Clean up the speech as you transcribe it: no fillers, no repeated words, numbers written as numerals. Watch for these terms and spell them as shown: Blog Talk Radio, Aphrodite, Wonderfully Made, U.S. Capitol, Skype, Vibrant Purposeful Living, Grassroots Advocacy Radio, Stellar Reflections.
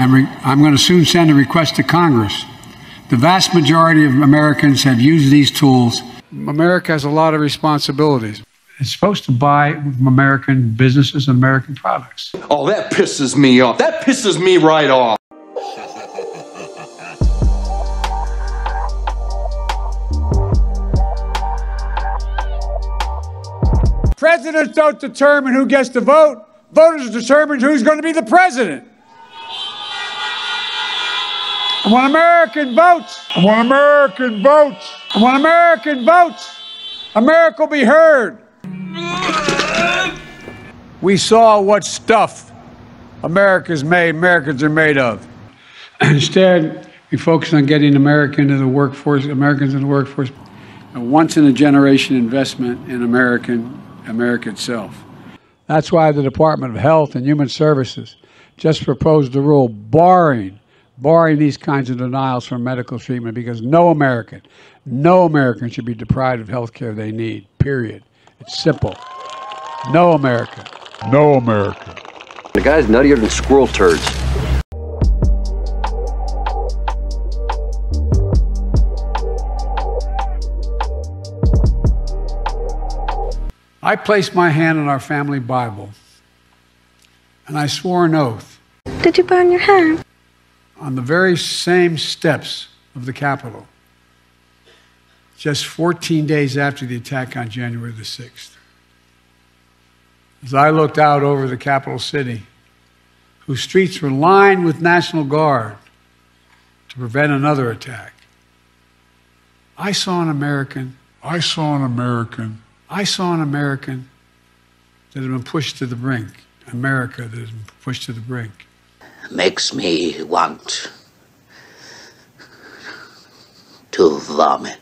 And I'm going to soon send a request to Congress. The vast majority of Americans have used these tools. America has a lot of responsibilities. It's supposed to buy American businesses and American products. Oh, that pisses me off. That pisses me right off. Presidents don't determine who gets to vote. Voters determine who's going to be the president. I want American votes. I want American votes. I want American votes. America will be heard. We saw what stuff America's made, Americans are made of. Instead, we focus on getting America into the workforce, Americans in the workforce. A once-in-a-generation investment in America itself. That's why the Department of Health and Human Services just proposed a rule barring these kinds of denials from medical treatment, because no American should be deprived of health care they need, period. It's simple. No American. No American. The guy's nuttier than squirrel turds. I placed my hand on our family Bible, and I swore an oath. Did you burn your hand? On the very same steps of the Capitol, just 14 days after the attack on January the 6th. As I looked out over the capital city, whose streets were lined with National Guard to prevent another attack, I saw an American. I saw an American. I saw an American that had been pushed to the brink. America that had been pushed to the brink. Makes me want to vomit.